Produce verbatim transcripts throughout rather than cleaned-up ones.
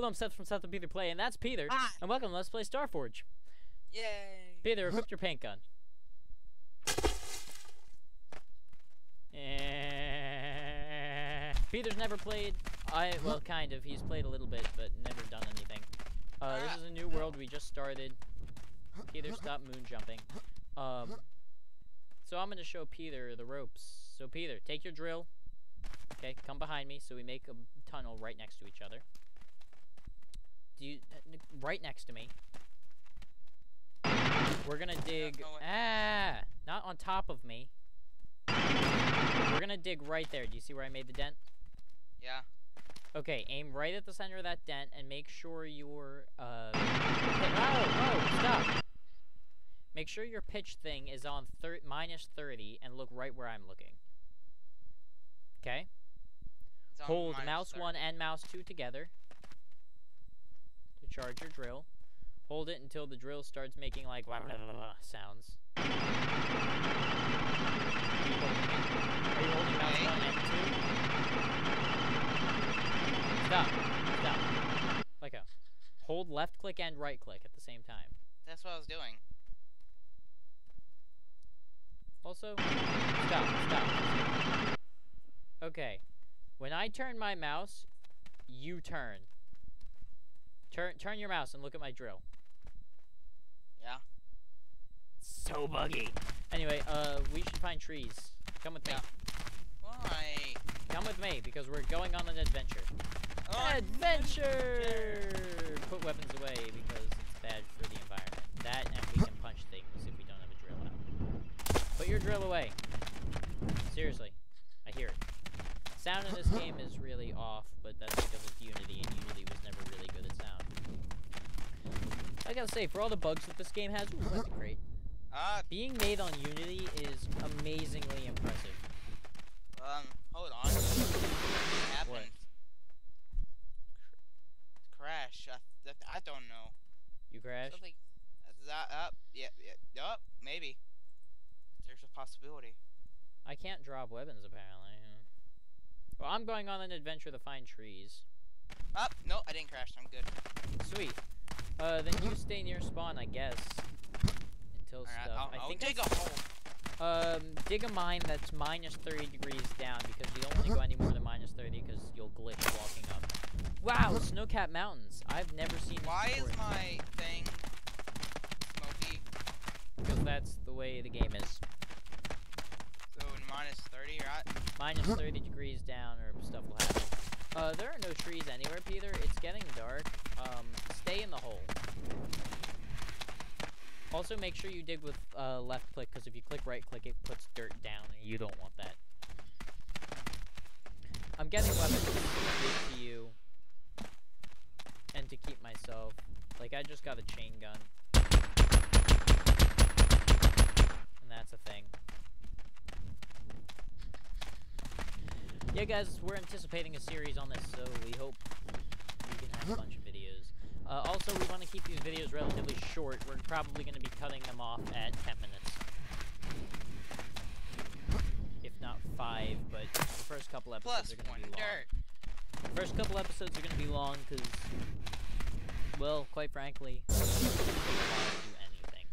Hello, I'm Seth from Seth and Peter Play, and that's Peter. Hi. And welcome to Let's Play Starforge. Yay! Peter, equip your paint gun. Eh, Peter's never played. I well, kind of. He's played a little bit, but never done anything. Uh, this is a new world we just started. Peter, stop moon jumping. Um, so I'm gonna show Peter the ropes. So Peter, take your drill. Okay, come behind me. So we make a tunnel right next to each other. Do you uh, right next to me? We're gonna dig. No, no ah, not on top of me. We're gonna dig right there. Do you see where I made the dent? Yeah. Okay, aim right at the center of that dent and make sure your uh. Oh, oh, stop! Make sure your pitch thing is on thir minus thirty and look right where I'm looking. Okay. Hold mouse one and mouse two together to charge your drill. Hold it until the drill starts making like blah blah blah, blah sounds. Are you holding mouse one and two? Stop. Stop. Like a hold left click and right click at the same time. That's what I was doing. Also, stop. Stop. Okay. When I turn my mouse, you turn. Turn turn your mouse and look at my drill. Yeah. So buggy. Anyway, uh we should find trees. Come with me. Yeah. Why? Come with me because we're going on an adventure. Oh, adventure! Adventure! Put weapons away because it's bad for the environment. That and we can punch things if we don't have a drill out. Put your drill away. Seriously. I hear it. Sound in this game is really off, but that's because it's Unity, and Unity was never really good at sound. I gotta say, for all the bugs that this game has, ooh, that's great. Uh, Being made on Unity is amazingly impressive. Um, hold on. What happened? What? Crash. I, I don't know. You crashed? Something. Is that up? Yeah, yeah. Up? Maybe. There's a possibility. I can't drop weapons, apparently. Well, I'm going on an adventure to find trees. Oh, no, I didn't crash. I'm good. Sweet. Uh, then you stay near spawn, I guess. Until right, stuff. I'll, I I'll think dig a hole. Um, dig a mine that's minus thirty degrees down, because you don't want to go any more than minus thirty, because you'll glitch walking up. Wow, snow-capped mountains. I've never seen this Why before. Is my thing smoky? Because that's the way the game is. Minus thirty, right? Minus thirty degrees down, or stuff will happen. Uh, there are no trees anywhere, Peter. It's getting dark. Um, stay in the hole. Also, make sure you dig with uh, left click, because if you click right click, it puts dirt down, and you don't want that. I'm getting weapons to give to you, and to keep myself. Like, I just got a chain gun. And that's a thing. Yeah, guys, we're anticipating a series on this, so we hope we can have a bunch of videos. Uh, also, we want to keep these videos relatively short. We're probably going to be cutting them off at ten minutes. If not five, but the first couple episodes Plus are going to be long. Dirt. The first couple episodes are going to be long because, well, quite frankly, we don't want to do anything.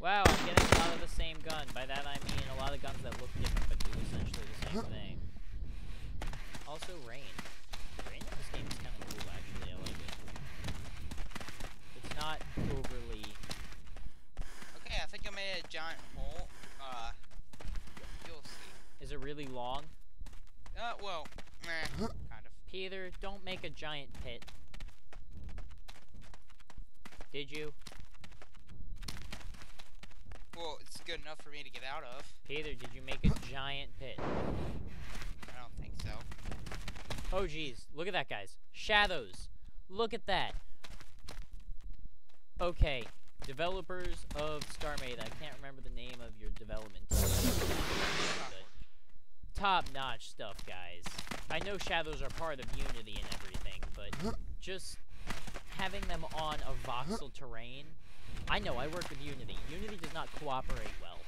Wow, I'm getting a lot of the same gun. By that I mean a lot of guns that look different, but do essentially the same thing. Also, rain. Rain in this game is kind of cool, actually. I like it. It's not overly... Okay, I think I made a giant hole. Uh, you'll see. Is it really long? Uh, well, meh, kind of. Peter, don't make a giant pit. Did you? Well, it's good enough for me to get out of. Peter, did you make a giant pit? I don't think so. Oh, jeez. Look at that, guys. Shadows. Look at that. Okay. Developers of Starmade. I can't remember the name of your development team. Top-notch stuff, guys. I know shadows are part of Unity and everything, but just having them on a voxel terrain... I know, I work with Unity. Unity does not cooperate well.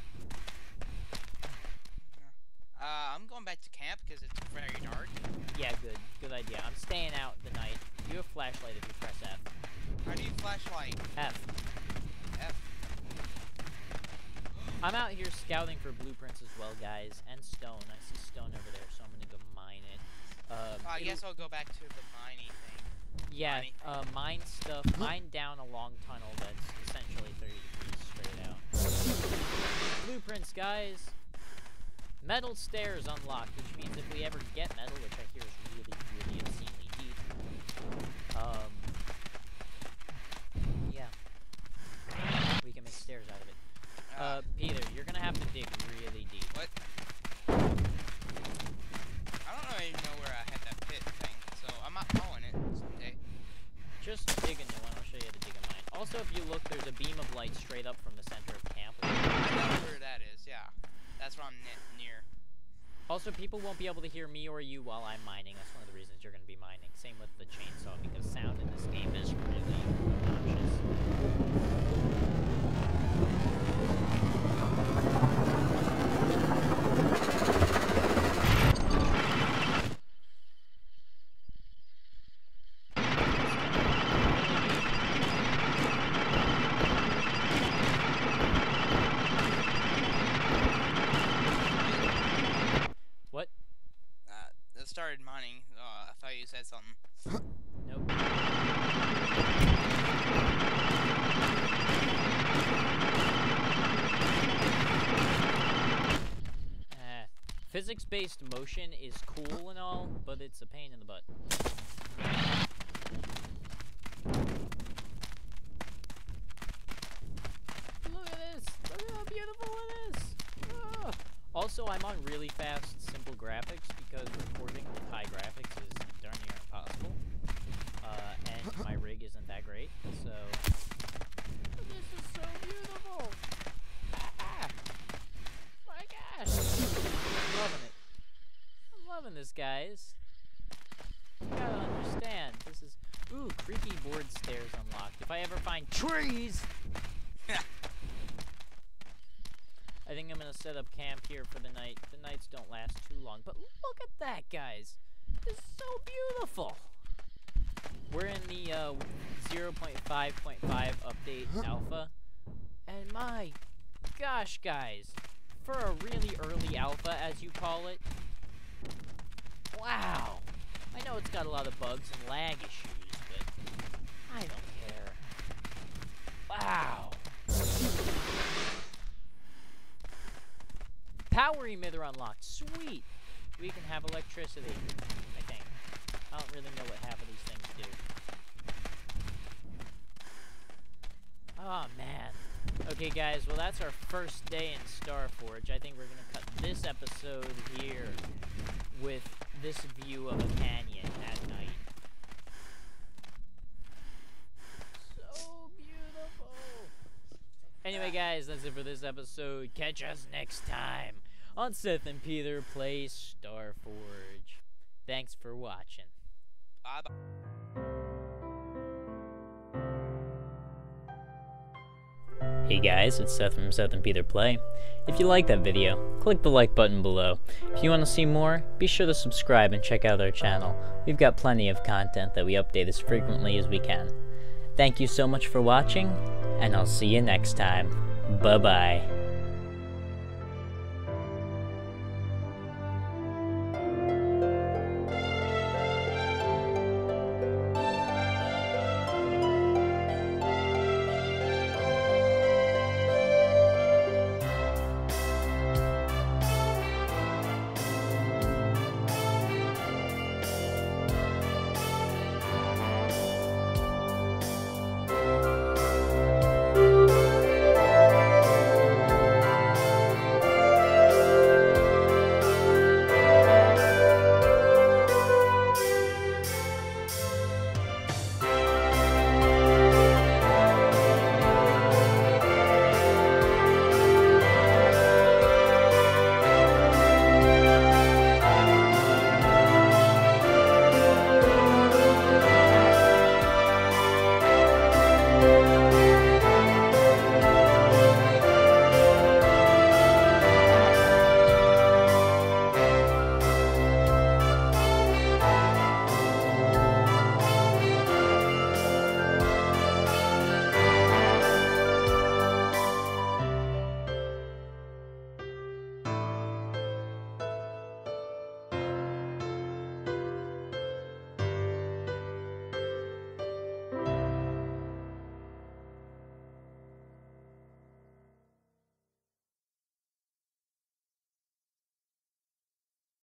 Uh, I'm going back to camp because it's very dark. Yeah, good. Good idea. I'm staying out the night flashlight if you press F. How do you flashlight? F. F. I'm out here scouting for blueprints as well, guys, and stone. I see stone over there, so I'm gonna go mine it. Uh, uh, I guess I'll go back to the mining thing. Yeah, mining. Uh, mine stuff. Mine down a long tunnel that's essentially thirty degrees straight out. Blueprints, guys. Metal stairs unlocked, which means if we ever get metal, which I hear is really, really insanely deep, um, yeah, we can make stairs out of it. Uh, uh, Peter, you're gonna have to dig really deep. What? I don't really know where I had that pit thing, so I'm not calling it someday. Just dig a new one, I'll show you how to dig a mine. Also, if you look, there's a beam of light straight up from the center of camp. I know where that is, yeah. That's where I'm near. Also, people won't be able to hear me or you while I'm mining. That's one of the reasons you're going to be mining. Same with the chainsaw, because sound in this game is really started mining. Oh, I thought you said something. Nope. Uh, physics-based motion is cool and all, but it's a pain in the butt. Look at this! Look at how beautiful it is! Oh. Also, I'm on really fast, simple graphics because recording with high graphics is darn near impossible. Uh, and my rig isn't that great, so... This is so beautiful! Ah! My gosh! I'm loving it. I'm loving this, guys. You gotta understand, this is... Ooh, creaky board stairs unlocked. If I ever find trees! I think I'm gonna set up camp here for the night. The nights don't last too long, but look at that, guys! This is so beautiful! We're in the uh, zero point five point five update alpha, and my gosh, guys, for a really early alpha, as you call it, wow! I know it's got a lot of bugs and lag issues, but I don't care. Wow! Power emitter unlocked. Sweet! We can have electricity, I think. I don't really know what half of these things do. Oh, man. Okay, guys, well, that's our first day in Starforge. I think we're going to cut this episode here with this view of a canyon at night. So beautiful! Anyway, guys, that's it for this episode. Catch us next time on Seth and Peter Play Starforge. Thanks for watching. Bye-bye. Hey guys, it's Seth from Seth and Peter Play. If you like that video, click the like button below. If you want to see more, be sure to subscribe and check out our channel. We've got plenty of content that we update as frequently as we can. Thank you so much for watching, and I'll see you next time. Bye-bye.